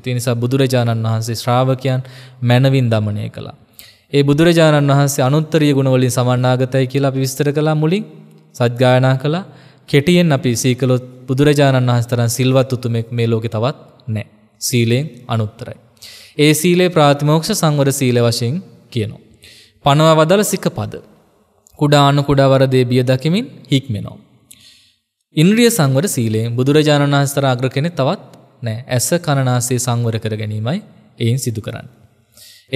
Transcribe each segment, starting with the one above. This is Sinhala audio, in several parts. इतिनिसा බුදුරජාණන් වහන්සේ ශ්‍රාවකයන් මනවින් දමණය කළා. ඒ බුදුරජාණන් වහන්සේ අනුත්තරීය ගුණ වලින් සමන්නාගතයි කියලා අපි විස්තර කළා මුලින් සත්‍ගායනා කළා. කෙටියෙන් අපි සීකලොත් බුදුරජාණන් වහන්සේ තරම් සිල්වත් උතුමෙක් මේ ලෝකේ තවත් නැහැ. සීලෙන් අනුත්තරයි. ඒ සීලේ ප්‍රාතිමෝක්ෂ සංවර සීල වශයෙන් කියනවා. පනවා වදල සිකපද කුඩා අනු කුඩා වරදේ බිය දකිමින් හික්මෙනවා. ඉන්ද්‍රිය සංවර සීලයෙන් බුදුරජාණන් වහන්සේ අග්‍ර කෙනෙක් තවත් නැහැ. ඇස කන නාසය සංවර කර ගැනීමයි එයින් සිදු කරන්නේ.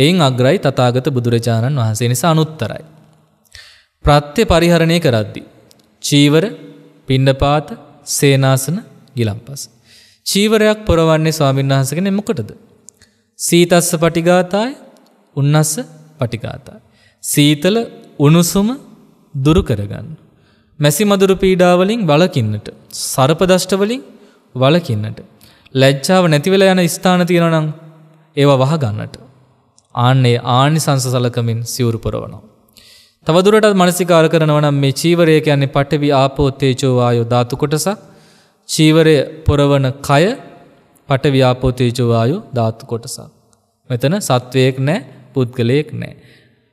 එයින් අග්‍රයි තථාගත බුදුරජාණන් වහන්සේ නිසා අනුත්තරයි. ප්‍රත්‍ය පරිහරණය කරද්දී චීවර, පිණ්ඩපාත, සේනාසන, ගිලම්පස. චීවරයක් පොරවන්නේ ස්වාමීන් වහන්සේ කෙනෙක් මොකටද? සීතස්ස පටිඝාතය, උන්නස්ස පටිඝාතය. සීතල උණුසුම දුරු කරගන්න. මැසි මදුරු පීඩා වලින් වළකින්නට, සර්ප දෂ්ට වලින් වළකින්නට, ලැජ්ජාව නැති වෙලා යන ස්ථාන තියෙනවා නම් ඒවා වහ ගන්නට. ආන්නේ ආනිසංස සලකමින් සිවුරු පොරවනවා. තව දුරටත් මානසිකාර කරනවා නම් මේ චීවරය කියන්නේ පඨවි ආපෝ තේජෝ වායෝ ධාතු කොටසක්. චීවරය පොරවන කය පඨවි ආපෝ තේජෝ වායෝ ධාතු කොටසක්. මෙතන සත්වයක් නැහැ, පුද්ගලයෙක් නැහැ,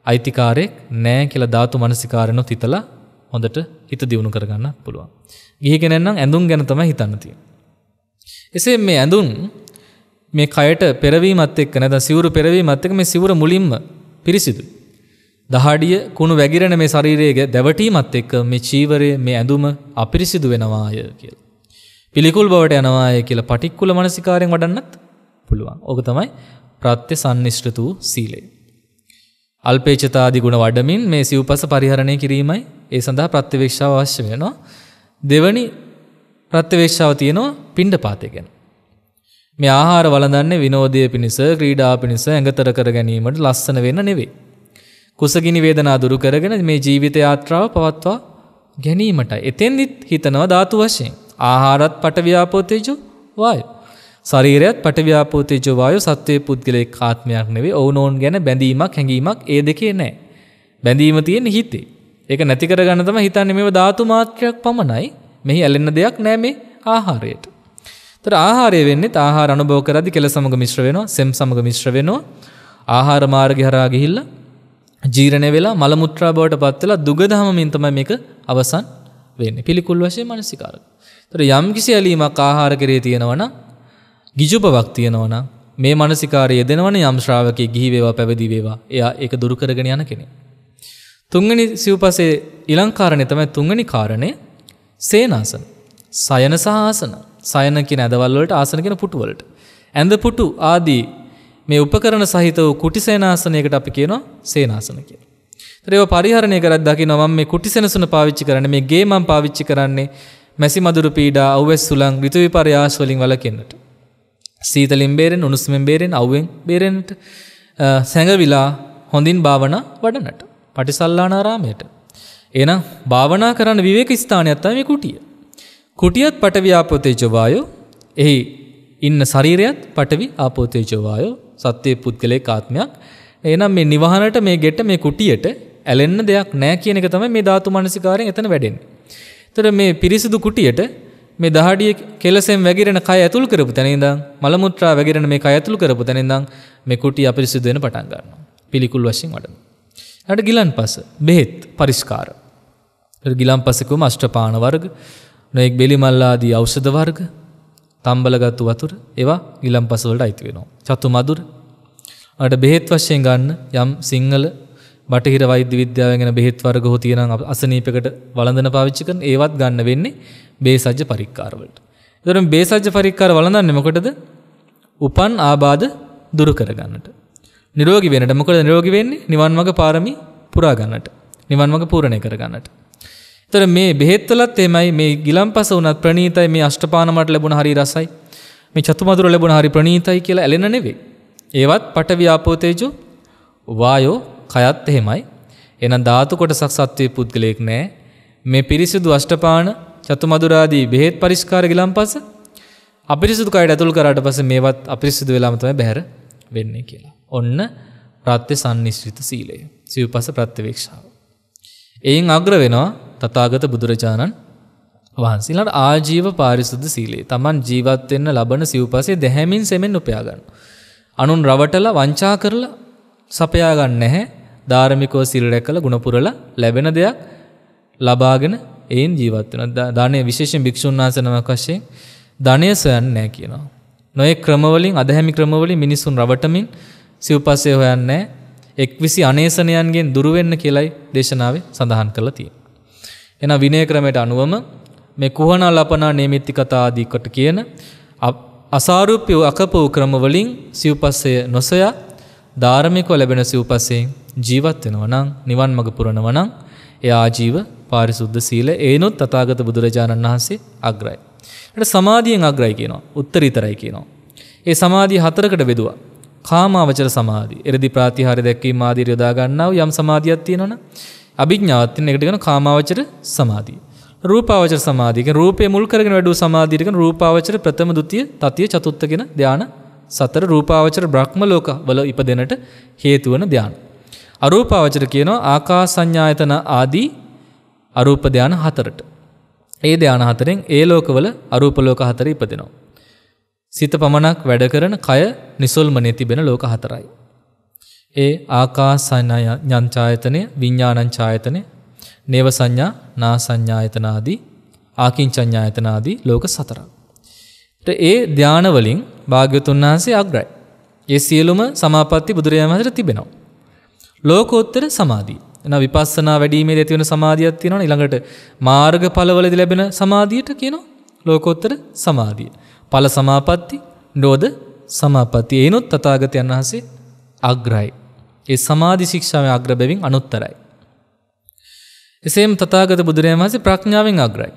අයිතිකාරයෙක් නැහැ කියලා ධාතු මානසිකාරනොත් හිතලා හොඳට හිත දියුණු කරගන්න පුළුවන්. ගිහි කෙනෙක් නම් ඇඳුම් ගැන තමයි හිතන්න තියෙන්නේ. එසේ මේ ඇඳුම් මේ කයට පෙරවීමත් එක්ක නැත්නම් සිවුරු පෙරවීමත් එක්ක මේ සිවුර මුලින්ම පිරිසිදු. දහඩිය කුණු වැගිරෙන මේ ශරීරයේ දැවටීමත් එක්ක මේ චීවරයේ මේ ඇඳුම අපිරිසිදු වෙනවාය කියලා. පිළිකුල් බවට යනවාය කියලා පටික්කුල මනසිකාරයෙන් වඩන්නත් පුළුවන්. ඕක තමයි ප්‍රත්‍ය සම්නිෂ්ඨ වූ සීලය. අල්පේචිතාදී ගුණ වඩමින් මේ සිව්පස පරිහරණය කිරීමයි ඒ සඳහා ප්‍රත්‍යවේක්ෂාව අවශ්‍ය වෙනවා. දෙවනි ප්‍රත්‍යවේක්ෂාව තියෙනවා පිණ්ඩපාතය ගැන. මේ ආහාර වළඳන්නේ විනෝදයේ පිණිස, ක්‍රීඩා පිණිස, ඇඟතර කර ගැනීමට, ලස්සන වෙන්න නෙවෙයි. කුසගිනි වේදනා දුරු කරගෙන මේ ජීවිත යාත්‍රාව පවත්වා ගැනීමටයි. එතෙන්දිත් හිතනවා ධාතු වශයෙන්. ආහාරත් පඨවි ආපෝ තේජෝ වායෝ. ශරීරයත් පඨවි ආපෝ තේජෝ වායෝ සත්වයේ පුද්ගලයේ ආත්මයක් නෙවෙයි. ඕනෝන් ගැන බැඳීමක්, හැඟීමක් ඒ දෙකේ නැහැ. බැඳීම තියෙන්නේ හිතේ. ඒක නැති කරගන්න තමයි හිතන්නේ මේව ධාතු මාත්‍රයක් පමණයි. මෙහි ඇලෙන්න දෙයක් නැහැ මේ ආහාරයට. තර ආහාරය වෙන්නේ ආහාර අනුභව කරද්දී කෙල සමග මිශ්‍ර වෙනවා, සෙම් සමග මිශ්‍ර වෙනවා. ආහාර මාර්ගය හරහා ගිහිල්ලා ජීර්ණ වෙලා මල මුත්‍රා බවට පත් වෙලා දුගදහමමින් තමයි මේක අවසන් වෙන්නේ. පිළිකුල් වශයෙන් මානසිකාරක. තර යම් කිසි ඇලීමක් ආහාර කෙරේ තියෙනවා නම්, ගිජුබවක් තියෙනවා නම් මේ මානසිකාරය යෙදෙනවනේ යම් ශ්‍රාවකෙ ගිහි වේවා, පැවිදි වේවා. එයා ඒක දුරු කරගෙන යන කෙනෙක්. තුන්වෙනි සිව්පසේ ඊළඟ කාරණේ තමයි තුන්වෙනි කාරණේ සේනාසන. සයන සහ ආසන. සයන කියන ඇදවල් වලට, ආසන කියන පුටු වලට. ඇඳ පුටු ආදී මේ උපකරණ සහිත වූ කුටි සේනාසනයකට අපි කියනවා සේනාසන කියලා. ඒතර ඒවා පරිහරණය කරද්දී දකින්නවා මම මේ කුටි සෙනසුන පාවිච්චි කරන්නේ, මේ ගේ මම පාවිච්චි කරන්නේ මැසි මදුරු පීඩා, අවැස් සුළං, ඍතු විපර්යාස වලින් වළකින්නට. සීතලින් බේරෙන්න, උණුසුමින් බේරෙන්න, අවුෙන් බේරෙන්නට, සැඟවිලා හොඳින් භාවනා වඩනට. පටිසල්ලානාරාමයට. එහෙනම් භාවනා කරන්න විවේක ස්ථානයක් තමයි මේ කුටිය. කුටියත් පඨවි ආපෝ තේජෝ වායෝ, එහි ඉන්න ශරීරයත් පඨවි ආපෝ තේජෝ වායෝ, සත්‍ය පුද්ගලයේ ආත්මයක්. එහෙනම් මේ නිවහනට, මේ ගෙට, මේ කුටියට ඇලෙන්න දෙයක් නැහැ කියන එක තමයි මේ ධාතු මනසිකාරයෙන් එතන වැඩෙන්නේ. ඒතර මේ පිරිසිදු කුටියට මේ දහඩිය කෙලසෙන් වැගිරෙන කය ඇතුල් කරපු තැන ඉඳන්, මල මුත්‍රා වැගිරෙන මේ කය ඇතුල් කරපු තැන ඉඳන් මේ කුටිය අපිරිසිදු වෙන පටන් ගන්නවා. පිළිකුල් වශයෙන් වඩනවා. ඊට ගිලන්පස, බෙහෙත්, පරිස්කාර. ඊට ගිලන්පසකම අෂ්ටපාන වර්ග, නොඑක් බෙලි මල් ආදී ඖෂධ වර්ග, තම්බලගත්තු වතුර ඒවා ගිලම්පස වලට අයිති වෙනවා. චතු මදුර. අර බෙහෙත් වශයෙන් ගන්න යම් සිංහල බටහිර වෛද්‍ය විද්‍යාවෙන් එන බෙහෙත් වර්ග හොතිය නම් අසනීපයකට වළඳන පාවිච්චි කරන ඒවත් ගන්න වෙන්නේ බේසජ්‍ය පරික්කාර වලට. ඒතර මේ බේසජ්‍ය පරික්කාර වළඳන්නේ මොකටද? උපන් ආබාධ දුරු කරගන්නට. නිරෝගී වෙන්නට. මොකද නිරෝගී වෙන්නේ? නිවන් මාර්ග පාරමී පුරා ගන්නට. නිවන් මාර්ග පූර්ණේ කරගන්නට. තර මේ බෙහෙත් වලත් එමය, මේ ගිලම්පස උනත් ප්‍රණීතයි, මේ අෂ්ටපාන මට ලැබුණ හරි රසයි, මේ චතුමදුර ලැබුණ හරි ප්‍රණීතයි කියලා ඇලෙන නෙවෙයි. ඒවත් පඨවි ආපෝ තේජෝ වායෝ, කයත් එහෙමයි. එහෙනම් ධාතු කොටසක් සත්වයේ පුද්ගලයක් නෑ. මේ පිරිසිදු අෂ්ටපාන, චතුමදුර ආදී බෙහෙත් පරිස්කාර ගිලම්පස අපිරිසිදු කයට ඇතුල් කරාට පස්සේ මේවත් අපිරිසිදු වෙලාම තමයි බැහැර වෙන්නේ කියලා. ඔන්න ප්‍රත්‍ය සම්නිස්සිත සීලය. සිව්පස ප්‍රත්‍යවේක්ෂාව. එයින් අග්‍ර වෙනවා තථාගත බුදුරජාණන් වහන්සේලාට ආජීව පාරිශුද්ධ සීලය තමන් ජීවත් වෙන්න ලබන සිව්පසේ දෙහැමින් සෙමෙන් උපයා ගන්න. අනුන් රවටලා වංචා කරලා සපයා ගන්න නැහැ. ධාර්මිකව සීල රැකලා ගුණ පුරලා ලැබෙන දෙයක් ලබාගෙන ඒන් ජීවත් වෙනවා. දානයේ විශේෂයෙන් භික්ෂුන් වහන්සේනමක් වශයෙන් ධානය සොයන්නේ නැහැ කියනවා. නොයෙක් ක්‍රමවලින් අධහැමි ක්‍රමවලින් මිනිසුන් රවටමින් සිව්පසේ හොයන්නේ නැහැ. එක්විසි අනේසනයන්ගෙන් දුර වෙන්න කියලයි දේශනාවේ සඳහන් කරලා තියෙනවා. එන විනය ක්‍රමයට අනුවම මේ කුහන ලපන නේමිති කතා ආදී කොට කියන අසාරූප්‍ය අකපෝ ක්‍රම වලින් සිව්පස්සය නොසොයා ධාර්මිකව ලැබෙන සිව්පස්යෙන් ජීවත් වෙනවා නම් නිවන් මඟ පුරනවා නම් ඒ ආජීව පාරිශුද්ධ සීල ඒනොත් තථාගත බුදුරජාණන් වහන්සේ අග්‍රයි. ඊට සමාධියෙන් අග්‍රයි කියනවා. උත්තරීතරයි කියනවා. ඒ සමාධිය හතරකට බෙදුවා. කාමාවචර සමාධි. එරදි ප්‍රාතිහාර දැක්වීම ආදී යොදා ගන්නා වූ යම් සමාධියක් තියෙනවනේ. අභිඥාවත් තියෙන එකට කියන කාමාවචර සමාධිය. රූපාවචර සමාධිය කියන රූපේ මුල් කරගෙන වැඩ වූ සමාධියට කියන රූපාවචර ප්‍රථම ද්විතිය තතිය චතුත්ථ කියන ධාන සතර රූපාවචර බ්‍රහ්ම ලෝක වල ඉපදෙනට හේතු වන ධාන. අරූපාවචර කියනවා ආකාස සංඥායතන ආදී අරූප ධාන හතරට. ඒ ධාන හතරෙන් ඒ ලෝකවල අරූප ලෝක හතර ඉපදෙනවා. සිත පමණක් වැඩ කරන කය නිසල්මනේ තිබෙන ලෝක හතරයි. ඒ ආකාස සංඥායතනය විඥානං ඡායතනය නේව සංඥා නා සංඥායතන ආදී ආකින්චඤ්ඤායතන ආදී ලෝක සතරක්. ඒ ධාන වලින් භාග්‍යවතුන් වහන්සේ අග්‍රයි. ඒ සියලුම සමාපatti බුදුරජාණන් වහන්සේට තිබෙනවා. ලෝකෝත්තර සමාධිය. එන විපස්සනා වැඩිීමේදී ඇති වෙන සමාධියක් තියෙනවා. ඊළඟට මාර්ගඵලවලදී ලැබෙන සමාධියට කියනවා ලෝකෝත්තර සමාධිය. ඵල සමාපatti, නිරෝධ සමාපatti. ඒනොත් තථාගතයන් වහන්සේ අග්‍රයි. ඒ සමාධි ශික්ෂාවේ අග්‍ර බැවින් අනුත්තරයි. එසේම තථාගත බුදුරජාණන් වහන්සේ ප්‍රඥාවෙන් අග්‍රයි.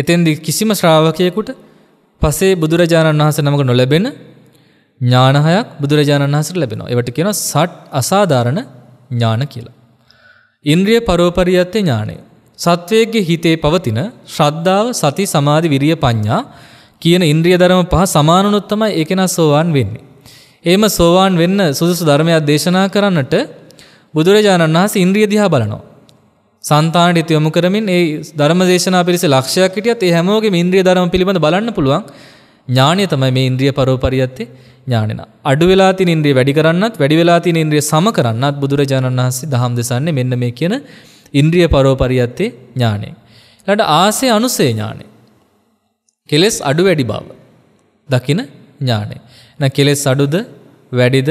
එතෙන්දී කිසිම ශ්‍රාවකයෙකුට පසේ බුදුරජාණන් වහන්සේ නමක නොලැබෙන ඥාන හයක් බුදුරජාණන් වහන්සේට ලැබෙනවා. ඒවට කියනවා සට් අසාධාරණ ඥාන කියලා. ඉන්ද්‍රිය පරෝපරියත්තේ ඥානය. සත්වයේගේ හිතේ පවතින ශ්‍රද්ධාව, සති, සමාධි, විරිය, පඤ්ඤා කියන ඉන්ද්‍රිය ධර්ම පහ සමාන වුණොත් තමයි ඒකෙනා සෝවාන් වෙන්නේ. එහෙම සෝවාන් වෙන්න සුදුසු ධර්මයක් දේශනා කරන්නට බුදුරජාණන් වහන්සේ ඉන්ද්‍රිය දිහා බලනවා. සන්තාණ්ඩිත යොමු කරමින් ඒ ධර්මදේශනා පිළිස ලක්ෂයක් හිටියත් ඒ හැමෝගෙම ඉන්ද්‍රිය ධර්ම පිළිබඳ බලන්න පුළුවන් ඥාණය තමයි මේ ඉන්ද්‍රිය පරෝපරියත්තේ ඥාණය. අඩු වෙලා තියෙන ඉන්ද්‍රිය වැඩි කරන්නත්, වැඩි වෙලා තියෙන ඉන්ද්‍රිය සම කරන්නත් බුදුරජාණන් වහන්සේ දහම් දෙසන්නේ මෙන්න මේ කියන ඉන්ද්‍රිය පරෝපරියත්තේ ඥාණය. ඊළඟට ආසේ අනුසේ ඥාණය. කෙලෙස් අඩු වැඩි බව දකින ඥාණය. නැත්නම් කෙලෙස් අඩුද, වැඩිද,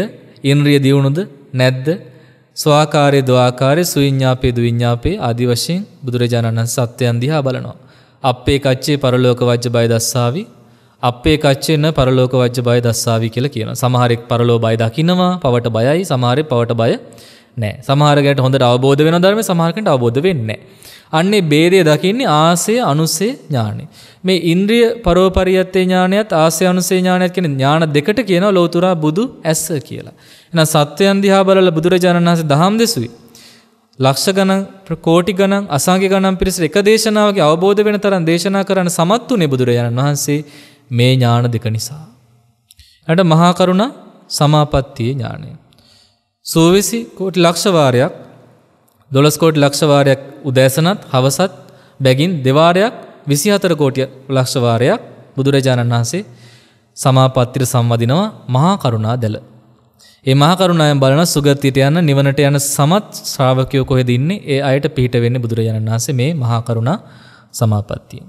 ඉන්ද්‍රිය දියුණුද, නැද්ද? ස්වාකාරයේ ද්වාකාරයේ සුවිඤ්ඤාපේ දුවිඤ්ඤාපේ ආදි වශයෙන් බුදුරජාණන් වහන්සේ සත්‍යයන් දිහා බලනවා. අප්පේ කච්චේ පරලෝක වජ්ජ බය දස්සාවි. අප්පේ කච්චේ න පරලෝක වජ්ජ බය දස්සාවි කියලා කියනවා. සමහර එක් පරලෝ බය දකින්නවා, පවට බයයි, සමහරේ පවට බය නැහැ. සමහරකට හොඳට අවබෝධ වෙන ධර්මයේ සමහරකට අවබෝධ වෙන්නේ නැහැ. අන්නේ ભેදය දකින්නේ ආසය අනුසය ඥානෙ. මේ ඉන්ද්‍රිය පරෝපරියත්තේ ඥානයත් ආසය අනුසය ඥානයත් කියන ඥාන දෙකට කියනවා ලෝතුරා බුදු ඇස කියලා. එහෙනම් සත්‍යයන් දිහා බලලා බුදුරජාණන් වහන්සේ දහම් දෙසුවේ ලක්ෂ ගණන්, කෝටි ගණන්, අසංඛ්‍ය ගණන් පිරිස එක දේශනාවක අවබෝධ වෙන තරම් දේශනා කරන්න සමත් උනේ බුදුරජාණන් වහන්සේ මේ ඥාන දෙක නිසා. ඊට මහා කරුණා සමාපත්තිය ඥානය. 120 කෝටි ලක්ෂ වාරයක්, 12 කෝටි ලක්ෂ වාරයක් උදෑසනත් හවසත් බැගින් දෙවාරයක් 24 කෝටි ලක්ෂ වාරයක් බුදුරජාණන් වහන්සේ සමාපත්තියට සම්වදිනවා මහා කරුණා දැල. ඒ මහා කරුණාවෙන් බලන සුගතියට යන, නිවනට යන සමත් ශ්‍රාවකයෝ කොහෙද ඉන්නේ? ඒ අයට පිහිට වෙන්නේ බුදුරජාණන් වහන්සේ මේ මහා කරුණා සමාපත්තිය.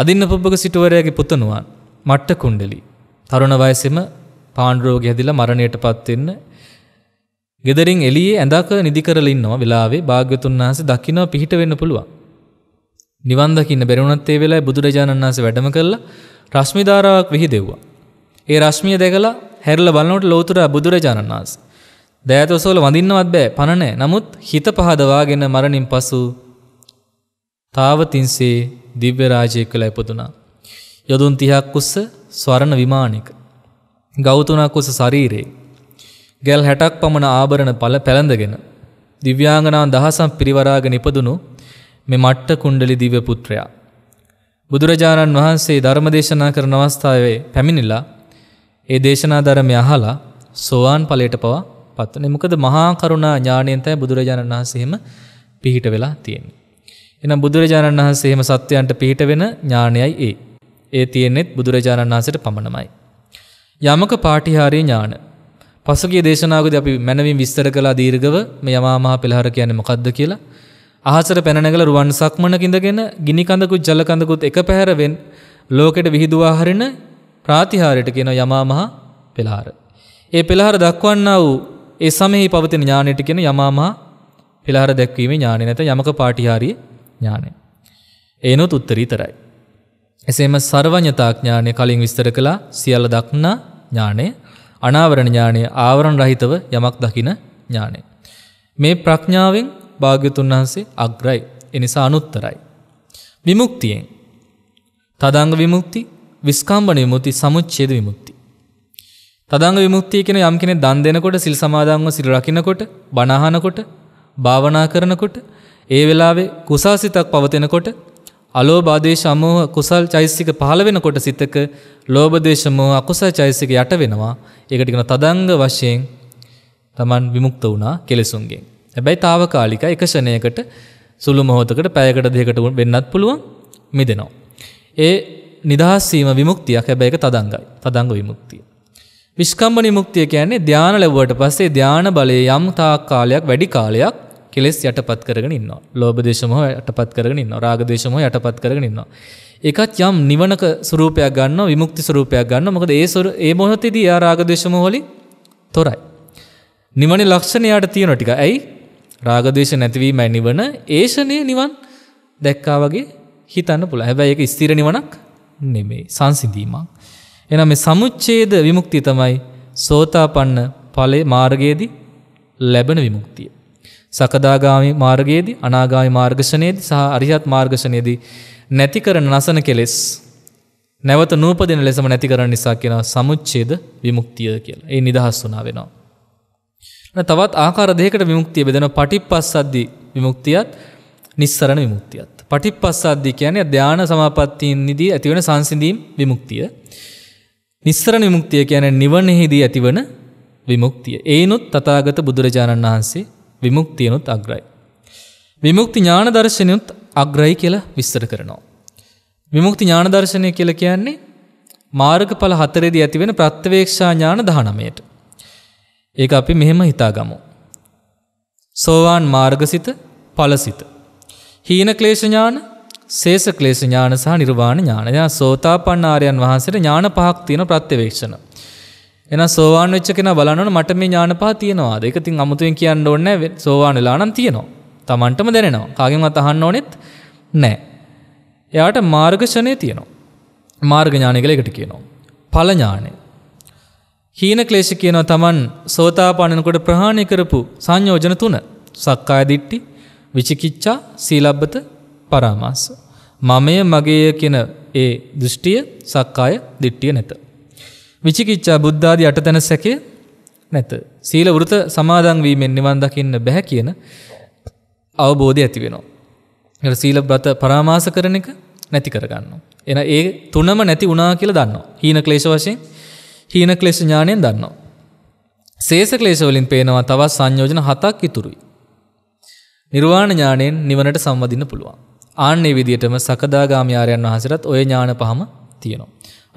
අදින්නපුබ්බක සිටුවරයාගේ පුතණුවන් මට්ට කුණ්ඩලි තරුණ වයසේම පාණ්ඩු රෝගය හැදිලා මරණයටපත් වෙන්න ගෙදරින් එළියේ ඇඳක නිදි කරලා ඉන්නවා වෙලාවේ භාග්‍යවතුන් වහන්සේ දකින්න පිහිට වෙන්න පුළුවන්. නිවන් දකින්න බැරි වුණත් ඒ වෙලාවේ බුදුරජාණන් වහන්සේ වැඩම කළා රශ්මි ධාරාවක් විහිදෙව්වා. ඒ රශ්මිය දැකලා හැරිලා බලනකොට ලෝතුරා බුදුරජාණන් වහන්සේ දයතෝසෝල වඳින්නවත් බෑ, පණ නැහැ. නමුත් හිත පහදවාගෙන මරණින් පසු තාවතින්සේ දිව්‍ය රාජ්‍යයක කියලා ඉපදුනා. යොදුන් 30ක් උස්ස ස්වර්ණ විමානයක, ගව් 3ක් උස්ස ශරීරේ, ගැල් 60ක් පමණ ආභරණ පැළඳගෙන දිව්‍යාංගනාන් දහසක් පිරිවරාගෙන ඉපදුණු මේ මට්ට කුණ්ඩලි දිව්‍ය පුත්‍රයා බුදුරජාණන් වහන්සේ ධර්ම දේශනා කරන අවස්ථාවේ පැමිණිලා ඒ දේශනා ධර්මය අහලා සෝවාන් ඵලයට පත්වනේ. මොකද මහා කරුණා ඥාණයෙන් තමයි බුදුරජාණන් වහන්සේම පිහිට වෙලා තියෙන්නේ. එනම් බුදුරජාණන් වහන්සේ එහෙම සත්‍යයන්ට පිහිට වෙන ඥානයයි ඒ. ඒ තියෙන්නේත් බුදුරජාණන් වහන්සේට පමණමයි. යමක පාටිහාරී ඥාන. පසුගිය දේශනාවකදී අපි මනමින් විස්තර කළා දීර්ඝව මේ යමා මහ පෙළහර කියන්නේ මොකද්ද කියලා. ආහසර පැන නැගලා රුවන් සක්මනක ඉඳගෙන ගිනි කඳකුත් ජල කඳකුත් එක පැහැරෙන් ලෝකෙට විහිදුවා හරින ප්‍රාතිහාරයට කියන යමා මහ පෙළහර. ඒ පෙළහර දක්වන්නා වූ ඒ සමෙහි පවතින ඥානෙට කියන යමා මහ පෙළහර දැක්වීමේ ඥානෙ නැත යමක පාටිහාරී ඥානෙ. ඒනොත් උත්තරීතරයි. එසේම සර්වඥතා ඥානෙ කලින් විස්තර කළා සියල්ල දක්නා ඥානෙ, අනාවරණ ඥානෙ, ආවරණ රහිතව යමක් දකින ඥානෙ. මේ ප්‍රඥාවෙන් භාග්‍යතුන් වහන්සේ අග්‍රයි. ඒ නිසා අනුත්තරයි. විමුක්තියෙන් තදංග විමුක්ති, විස්කම්බන විමුක්ති, සමුච්ඡේද විමුක්ති. තදංග විමුක්තිය කියන යම් කෙනෙක් දන් දෙනකොට, සිල් සමාදන්ව සිල් රකින්නකොට, බණ අහනකොට, භාවනා කරනකොට, ඒ වෙලාවේ කුසාසිතක් පවතිනකොට, අලෝභ ආදේශ අමෝහ කුසල් චෛසික පහළ වෙනකොට සිතක ලෝභ දේශ මොහ අකුසල් චෛසික යට වෙනවා. ඒකට කියන තදංග වශයෙන් Taman විමුක්ත වුණා කෙලෙසුන්ගෙන්. හැබැයි తాවකාලික එක ෂණයකට සුළු මොහොතකට පැයකට දෙකකට වෙන්නත් පුළුවන් මිදෙනවා. ඒ නිදහස් වීම විමුක්තියක්. හැබැයි ඒක තදංගයි. තදංග විමුක්තිය. විස්කම්බන විමුක්තිය කියන්නේ ධානය ලැබුවට පස්සේ ධාන බලයේ යම් තාක් කාලයක් වැඩි කාලයක් කෙලෙස් යටපත් කරගෙන ඉන්නවා. ලෝභ දේශ මොහ යටපත් කරගෙන ඉන්නවා. රාග දේශ මොහ යටපත් කරගෙන ඉන්නවා. ඒකත් යම් නිවනක ස්වરૂපයක් ගන්නවා, විමුක්ති ස්වરૂපයක් ගන්නවා. මොකද ඒ මොහොතේදී යා රාග දේශ මොහ වලින් තොරයි. නිවනේ ලක්ෂණ යාට තියෙනවා ටික. ඇයි? රාග දේශ නැතිවීමයි නිවන. ඒෂණේ නිවන් දැක්කා වගේ හිතන්න පුළුවන්. හැබැයි ඒක ස්ථිර නිවනක් නෙමෙයි, සංසිඳීමක්. එහෙනම් මේ සමුච්ඡේද විමුක්තිය තමයි සෝතාපන්න ඵලයේ මාර්ගයේදී ලැබෙන විමුක්තිය. සකදාගාමි මාර්ගයේදී, අනාගාමි මාර්ගශනේදී සහ අරිහත් මාර්ගශනේදී නැති කරන නසන කෙලෙස් නැවත නූපදින ලෙසම නැති කරන නිසා කියන සමුච්ඡේද විමුක්තිය කියලා. ඒ නිදහස් වුණා වෙනවා. තවත් ආකාර දෙකකට විමුක්තිය බෙදෙනවා. පටිප්පස්සද්දී විමුක්තියත් නිස්සරණ විමුක්තියත්. පටිප්පස්සද්දී කියන්නේ ධාන සමාපත්තීන්දී ඇතිවන සංසිඳීම් විමුක්තිය. නිස්සරණ විමුක්තිය කියන්නේ නිවනෙහිදී ඇතිවන විමුක්තිය. ඒනොත් තථාගත බුදුරජාණන් වහන්සේ විමුක්තියනොත් අග්‍රයි. විමුක්ති ඥාන දර්ශනයොත් අග්‍රයි කියලා විස්තර කරනවා. විමුක්ති ඥාන දර්ශනය කියලා කියන්නේ මාර්ගඵල හතරේදී ඇතිවන ප්‍රත්‍යවේක්ෂා ඥාන 19ට. ඒක අපි මෙහෙම හිතාගමු. සෝවාන් මාර්ගසිත, ඵලසිත, හීන ක්ලේශ ඥාන, ශේෂ ක්ලේශ ඥාන සහ නිර්වාණ ඥාන. එන සෝතාපන්න ආර්යයන් වහන්සේට ඥාන පහක් තියෙන ප්‍රත්‍යවේක්ෂණ. එන සෝවාන් වෙච්ච කෙනා බලනවනේ මට මේ ඥාන පහ තියෙනවාද? ඒක තින් අමුතුවෙන් කියන්න ඕනේ නැහැ. සෝවාන් වෙලා නම් තියෙනවා. Tamanටම දැනෙනවා. කාගෙන්වත් අහන්න ඕනෙත් නැහැ. එයාට මාර්ගඥානය තියෙනවා. මාර්ග ඥානය කියලා එකට කියනවා. ඵල ඥානය. හීන ක්ලේශ කියනවා Taman සෝතාපන්නනකොට ප්‍රහාණය කරපු සංයෝජන තුන. සක්කාය දිට්ඨි, විචිකිච්ඡා, සීලබ්බත, පරාමාස. මමය මගේය කියන ඒ දෘෂ්ටිය සක්කාය දිට්ඨිය නැත. විචිකිච්ඡා බුද්ධ ආදී අටතන සැකේ නැත. සීල වෘත සමාදන් වීමෙන් නිවන් දකින්න බෑ කියන අවබෝධය ඇති වෙනවා. ඒක සීලබ්බත පරාමාස කරන එක නැති කරගන්නවා. එහෙනම් ඒ තුනම නැති වුණා කියලා දන්නවා. හීන ක්ලේශ වශයෙන් හීන ක්ලේශ ඥාණයෙන් දන්නවා. ශේෂ ක්ලේශ වලින් පේනවා තවත් සංයෝජන 7ක් ඉතුරුයි. නිර්වාණ ඥාණයෙන් නිවනට සම්වදින්න පුළුවන්. ආන්නේ විදිහටම සකදාගාමී ආර්යයන් වහන්සේටත් ওই ඥාන පහම තියෙනවා.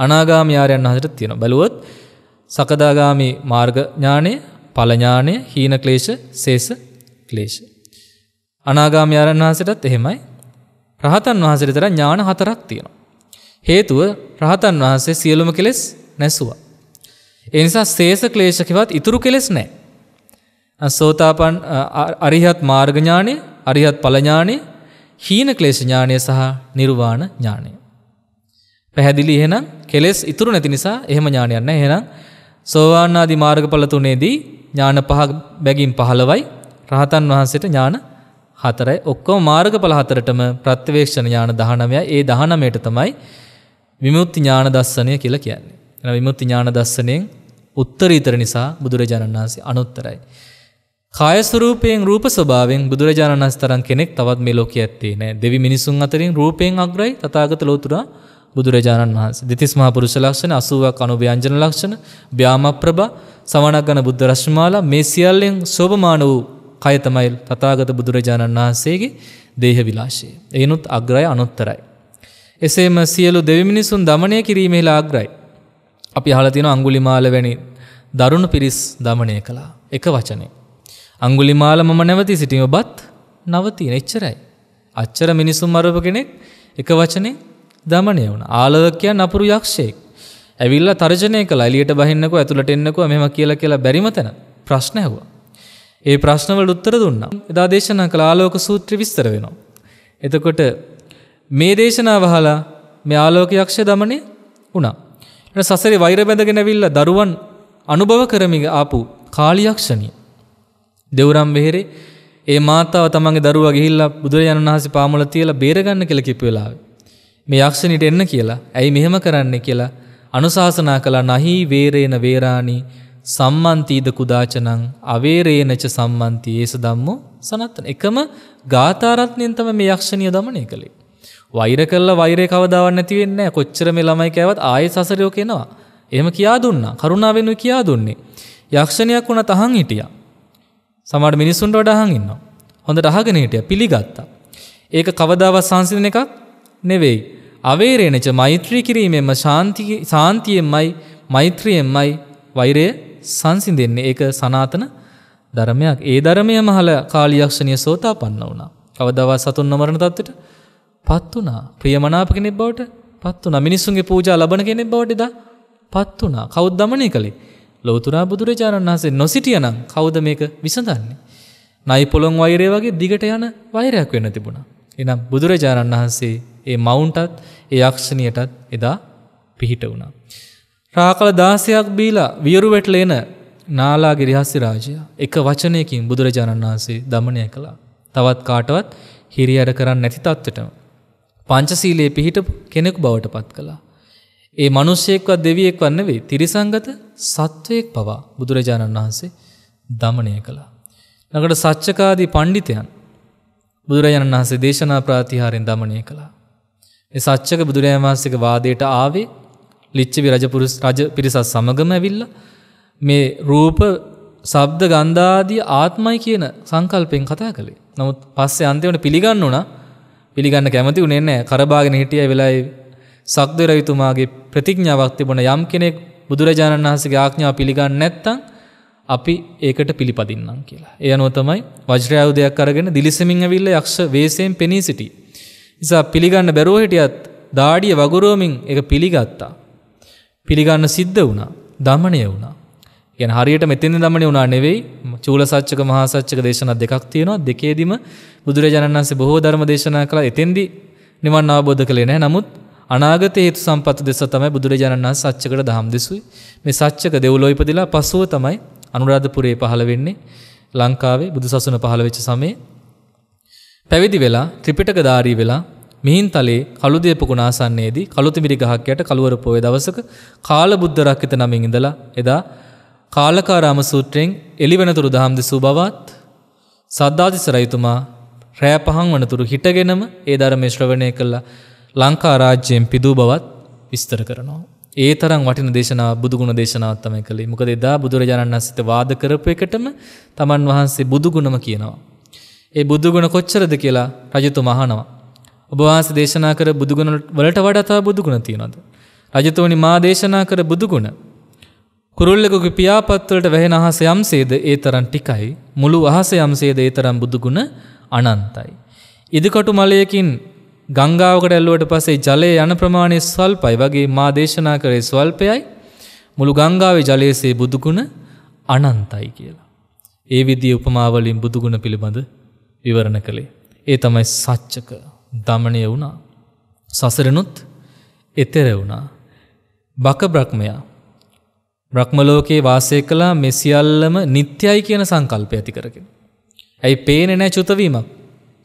අනාගාමී ආර්යයන් වහන්සේටත් තියෙනවා. බලුවොත් සකදාගාමී මාර්ග ඥාණය, ඵල ඥාණය, හීන ක්ලේශ, ශේෂ ක්ලේශ. අනාගාමී ආර්යයන් වහන්සේටත් එහෙමයි. රහතන් වහන්සේට තර ඥාන 4ක් තියෙනවා. හේතුව රහතන් වහන්සේ සියලුම කෙලෙස් නැසුවා. ඒ නිසා ශේෂ ක්ලේශ කිව්වත් ඉතුරු කෙලෙස් නැහැ. සෝතාපන්න අරිහත් මාර්ග ඥානෙ, අරිහත් ඵල ඥානෙ, හීන ක්ලේශ ඥානය සහ නිර්වාණ ඥානය. පැහැදිලි? එහෙනම් කෙලෙස් ඉතුරු නැති නිසා එහෙම ඥානයක් නැහැ. එහෙනම් සෝවාන් ආදී මාර්ගඵල තුනේදී ඥාන පහ බැගින් 15යි, රහතන් වහන්සේට ඥාන 4යි. ඔක්කොම මාර්ගඵල හතරටම ප්‍රත්‍යවේක්ෂණ ඥාන 19යි. ඒ 19ට තමයි විමුක්ති ඥාන දර්ශනය කියලා කියන්නේ. එහෙනම් විමුක්ති ඥාන දර්ශනයෙන් උත්තරීතර නිසා බුදුරජාණන් වහන්සේ අනුත්තරයි. කාය ස්වරූපයෙන්, රූප ස්වභාවයෙන් බුදුරජාණන් වහන්සේ තරම් කෙනෙක් තවත් මේ ලෝකයේ ඇත්තේ නැහැ. දෙවි මිනිසුන් අතරින් රූපයෙන් අග්‍රයි තථාගත ලෝතුරා බුදුරජාණන් වහන්සේ. දෙතිස් මහා පුරුෂ ලක්ෂණ, 80ක් අනුව්‍යංජන ලක්ෂණ, ව්‍යාමප්‍රභා, සවණග්ගන බුද්ධ රශ්මාලා, මේ සියල්ලෙන් සෝභමාන වූ කය තමයි තථාගත බුදුරජාණන් වහන්සේගේ දේහ විලාශය. ඒනුත් අග්‍රයි අනුත්තරයි. එසේම සියලු දෙවි මිනිසුන් දමණය කිරීමෙහිලා අග්‍රයි. අපි අහලා තියෙනවා අඟුලිමාල වැනි දරුණු පිරිස් දමණය කළා. එක වචනේ. අඟුලිමාල මම නැවතී සිටින ඔබත් නවතින එච්චරයි. අච්චර මිනිසුන් මරපු කෙනෙක් එක වචනේ දමණය වුණා. ආලවක කියන්නේ අපුරු යක්ෂයෙක්. ඇවිල්ලා තර්ජනය කළා. එළියට බහින්නකෝ ඇතුළට එන්නකෝ මෙහෙම කියලා කියලා බැරිම තැන ප්‍රශ්න ඇහුවා. ඒ ප්‍රශ්නවලට උත්තර දුන්නා. එදා දේශනා කළ ආලෝක සූත්‍රය විස්තර වෙනවා. එතකොට මේ දේශනාව අහලා මේ ආලෝක යක්ෂය දමණය වුණා. ඊට සසරේ වෛර බැඳගෙන අවිල්ලා දරුවන් අනුභව කරමින් ආපු කාළී යක්ෂණිය. දෙවුරම් වෙහෙරේ ඒ මාතාව තමන්ගේ දරුවා ගිහිල්ලා බුදුරජාණන් වහන්සේ පාමුල තියලා බේර ගන්න කියලා කිව්ව වෙලාවේ මේ යක්ෂණියට එන්න කියලා, "ඇයි මෙහෙම කරන්නේ" කියලා අනුශාසනා කළා. "නහි වේරේන වේරාණී සම්මන්තිද කුදාචනං අවේරේනච සම්මන්ති ඒස ධම්මෝ සනත්තන." එකම ගාථා රත්ණයෙන් තමයි මේ යක්ෂණිය දමණය කළේ. වෛර කළා වෛරේ කවදාවත් නැති වෙන්නේ නැහැ. කොච්චර මේ ළමයි කෑවත් ආයෙ සසරයෝ කෙනවා. එහෙම කියා දුන්නා. කරුණාවෙන් කියා දුන්නේ. යක්ෂණියක් වුණත් අහන් හිටියා. සමහර මිනිස්සුන්ට වඩා අහන් ඉන්නවා. හොඳට අහගෙන හිටියා. පිළිගත්තා. ඒක කවදාවත් සංසිඳන එකක් නෙවෙයි. අවේරේනච මෛත්‍රී කිරීමෙන්ම සාන්තියෙන්මයි මෛත්‍රියෙන්මයි වෛරය සංසිඳෙන්නේ. ඒක සනාතන ධර්මයක්. ඒ ධර්මයම අහල කාළී යක්ෂණිය සෝතාපන්න වුණා. කවදාවත් සතුන් නොමරන තත්ත්වයට පත් වුණා. ප්‍රියමනාප කෙනෙක් බවට පත් වුණා. මිනිසුන්ගේ පූජා ලබන කෙනෙක් බවට එදා පත් වුණා. කවුද දමණය කළේ? ලෞතර බුදුරජාණන් වහන්සේ. නොසිටියනම් කවුද මේක විසඳන්නේ? නයි පොළොන් වෛරය වගේ දිගට යන වෛරයක් වෙන්න තිබුණා. එහෙනම් බුදුරජාණන් වහන්සේ ඒ මවුන්ටත් ඒ යක්ෂණියටත් එදා පිහිට වුණා. රාකල 16ක් බීලා වියරු වැටලේන නාලාගිරි හස්තිරාජයා එක වචනයකින් බුදුරජාණන් වහන්සේ දමණය කළා. තවත් කාටවත් හිරිහැර කරන්න නැති තත්ත්වයටම පංචශීලයේ පිහිටපු කෙනෙකු බවට පත් කළා. ඒ මිනිසෙක්වත් දෙවියෙක්වත් නෙවෙයි, තිරිසංගත සත්වයෙක් පවා බුදුරජාණන් වහන්සේ දමණය කළා. ළඟට සච්චකාදී පඬිතයන් බුදුරජාණන් වහන්සේ දේශනා ප්‍රාතිහාරයෙන් දමණය කළා. මේ සච්චක බුදුරජාණන් වහන්සේගේ වාදයට ආවේ ලිච්ඡවි රජපුරුෂ රජ පිරිසත් සමගම ඇවිල්ලා මේ රූප, ශබ්ද, ගන්ධ ආදී ආත්මයි කියන සංකල්පෙන් කතා කළේ. නමුත් පස්සේ අන්තිමට පිළිගන්න උනා. පිළිගන්න කැමති උනේ නැහැ. කරබාගෙන හිටිය වෙලාවේ සක්දෙර රජතුමාගේ ප්‍රතිඥාවක් තිබුණ යම් කෙනෙක් බුදුරජාණන් වහන්සේගේ ආඥාව පිළිගන්නේ නැත්නම් අපි ඒකට පිළිපදින්නම් කියලා. ඒ අනුව තමයි වජ්‍රායුධයක් අරගෙන දිලිසෙමින් ඇවිල්ලා යක්ෂ වේශයෙන් පෙනී සිටි. නිසා පිළිගන්න බැරුව හිටියත් දාඩිය වගුරුවමින් ඒක පිළිගත්තා. පිළිගන්න සිද්ධ වුණා. දමණය වුණා. කියන්නේ හරියට මෙතෙන්ද දමණය වුණා නෙවෙයි. චූලසච්චක මහාසච්චක දේශනා දෙකක් තියෙනවා. දෙකේදීම බුදුරජාණන් වහන්සේ බොහෝ ධර්ම දේශනා කළා. එතෙන්දී නිවන් අවබෝධ කළේ නැහැ. නමුත් අනාගත හේතු සම්පත් දෙස තමයි බුදුරජාණන් වහන්සේ සච්චකට දහම් දෙසුයි. මේ සච්චක දෙව්ලොව ඉපදිලා පසුව තමයි අනුරාධපුරේ පහළ වෙන්නේ. ලංකාවේ බුදුසසුන පහළ වෙච්ච සමයේ පැවිදි වෙලා ත්‍රිපිටක ධාරී වෙලා මිහින්තලේ කළුදේ පුකුණ ආසන්නයේදී කළුතිමිරි ගහක් යට කළුවර පොයේ දවසක කාලබුද්ධ රක්කිත නමින් ඉඳලා එදා කාලකාරාම සූත්‍රයෙන් එළිවෙනතුරු දහම් දෙසූ බවත් සද්ධාතිස්ස රජතුමා රැය පහන් වනතුරු හිටගෙනම ඒ ධර්මයේ ශ්‍රවණය කළා. ලංකා රාජ්‍යයෙන් පිදූ බවත් විස්තර කරනවා. ඒ තරම් වටින දේශනාව බුදුගුණ දේශනාවක් තමයි කළේ. මොකද එදා බුදුරජාණන් වහන්සේ වාද කරපු එකටම තමන් වහන්සේ බුදුගුණම කියනවා. ඒ බුදුගුණ කොච්චරද කියලා රජතුමා අහනවා. ඔබ වහන්සේ දේශනා කර බුදුගුණ වලට වඩා තව බුදුගුණ තියනවාද? රජතුමනි, මා දේශනා කර බුදුගුණ කුරුල්ලෙකුගේ පියාපත් වලට වැහෙන අහස යම්සේද ඒ තරම් ටිකයි, මුළු අහස යම්සේද ඒ තරම් බුදුගුණ අනන්තයි. ඉදිකටු මලයකින් ගංගාවකට ඇල්ලුවට පස්සේ ජලයේ යන ප්‍රමාණය ස්වල්පයි වගේ මා දේශනා කරේ ස්වල්පයයි, මුළු ගංගාවේ ජලයේසේ බුදුගුණ අනන්තයි කියලා. ඒ විදිහේ උපමා වලින් බුදුගුණ පිළිබඳ විවරණ කළේ. ඒ තමයි සච්චක දමණය වුණා. සසරෙනුත් එතෙර වුණා. බක බ්‍රහ්මයා බ්‍රහ්මලෝකයේ වාසය කළා. මේ සියල්ලම නිත්‍යයි කියන සංකල්පය ඇති කරගෙන. ඇයි පේන්නේ නැහැ චුත වීමක්?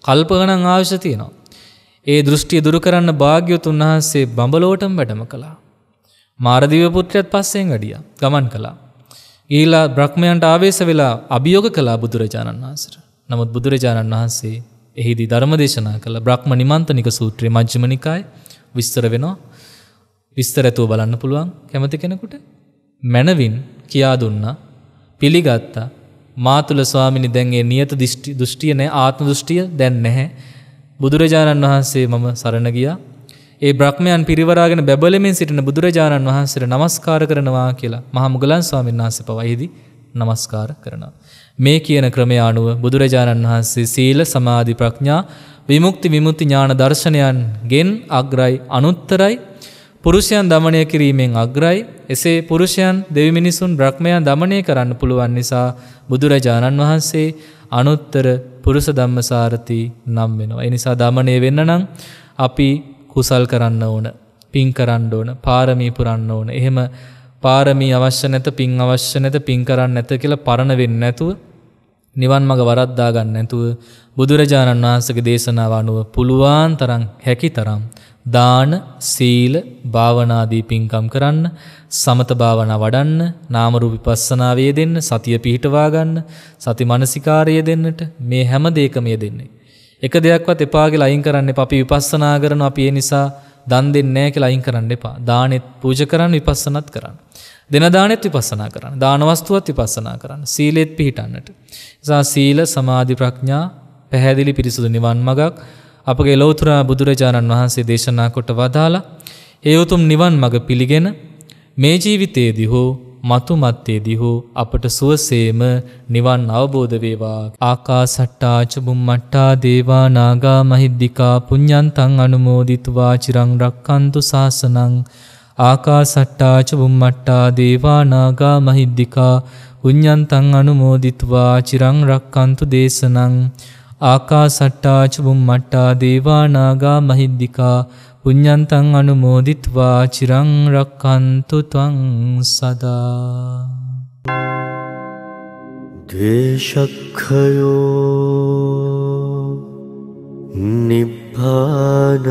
කල්ප ගණන් අවශ්‍ය තියෙනවා. ඒ දෘෂ්ටිය දුරු කරන්න භාග්‍යවතුන් වහන්සේ බඹලොවටම වැඩම කළා. මාරදිව පුත්‍රයත් පස්සෙන් වැඩියා. ගමන් කළා. ඊළා බ්‍රහ්මයන්ට ආවේශ වෙලා අභියෝග කළා බුදුරජාණන් වහන්සේට. නමුත් බුදුරජාණන් වහන්සේ එහිදී ධර්ම දේශනා කළා. බ්‍රහ්ම නිමන්තනික සූත්‍රයේ මජ්ක්‍ධිම නිකායේ විස්තර වෙනවා. විස්තරයතුව බලන්න පුළුවන් කැමති කෙනෙකුට. මනවින් කියා දුන්නා, පිළිගත්තා. මාතුල ස්වාමිනී, දැන් ඒ නියත දෘෂ්ටිය නැහැ, ආත්ම දෘෂ්ටිය දැන් නැහැ. බුදුරජාණන් වහන්සේ මම සරණ ගියා. ඒ බ්‍රහ්මයන් පිරිවරාගෙන බැබලෙමින් සිටින බුදුරජාණන් වහන්සේට নমස්කාර කරනවා කියලා මහා මුගලන් ස්වාමීන් වහන්සේ පවයිදී নমස්කාර කරනවා. මේ කියන ක්‍රමය අනුව බුදුරජාණන් වහන්සේ සීල සමාධි ප්‍රඥා විමුක්ති විමුක්ති ඥාන දර්ශනයන් ගෙන් අග්‍රයි අනුත්තරයි පුරුෂයන් দমনය කිරීමෙන් අග්‍රයි. එසේ පුරුෂයන් දෙවි මිනිසුන් බ්‍රහ්මයන් দমনය කරන්න පුළුවන් නිසා බුදුරජාණන් වහන්සේ අනුත්තර පුරුෂ ධම්මසාරති නම් වෙනවා. ඒ නිසා দমনය වෙන්න නම් අපි කුසල් කරන්න ඕන, පින් කරන්න ඕන, පාරමී පුරන්න ඕන. එහෙම පාරමී අවශ්‍ය නැත, පින් අවශ්‍ය නැත, පින් කරන්න නැත කියලා පරණ වෙන්නේ නැතුව, නිවන් මඟ වරද්දා ගන්න නැතුව බුදුරජාණන් වහන්සේගේ දේශනාව අනුව පුළුවන් තරම් හැකි තරම් දාන, සීල, භාවනාදී පින්කම් කරන්න, සමත භාවනා වඩන්න, නාම රූප විපස්සනා වේදෙන්න, සතිය පිහිටවා ගන්න, සති මානසිකාරය දෙන්නට මේ හැම දෙයකම යෙදෙන්නේ. එක දෙයක්වත් එපා කියලා අයින් කරන්න එපා. අපි විපස්සනා කරනවා, අපි ඒ නිසා දන් දෙන්නේ නැහැ කියලා අයින් කරන්න එපා. දානෙත් පූජා කරන්න, විපස්සනාත් කරන්න. දෙන දානෙත් විපස්සනා කරන්න, දාන වස්තුවත් විපස්සනා කරන්න, සීලෙත් පිහිටන්නට. නිසා සීල, සමාධි, ප්‍රඥා පැහැදිලි පිරිසුදු නිවන් මඟක් අපගේ ලෞතර බුදුරජාණන් වහන්සේ දේශනා කොට වදාලා ඒ උතුම් නිවන් මඟ පිළිගෙන මේ ජීවිතයේදී හෝ මතු මත්තේදී හෝ අපට සුවසේම නිවන් අවබෝධ වේවා. ආකාසට්ටා චුම්මට්ටා දේවා නාග මහිද්దికා පුඤ්ඤන්තං අනුමෝදිත्वा චිරං රක්칸තු ශාසනං. ආකාසට්ටා චුම්මට්ටා දේවා නාග මහිද්దికා පුඤ්ඤන්තං අනුමෝදිත्वा චිරං රක්칸තු දේශනං. ආකාසට්ටා චුම්මට්ටා දේවා නාග මහිද්దికා පුඤ්ඤන්තං අනුමෝදිත्वा චිරං රක්칸තු ත්වං සදා. දේශක්ඛයෝ නිබ්බානං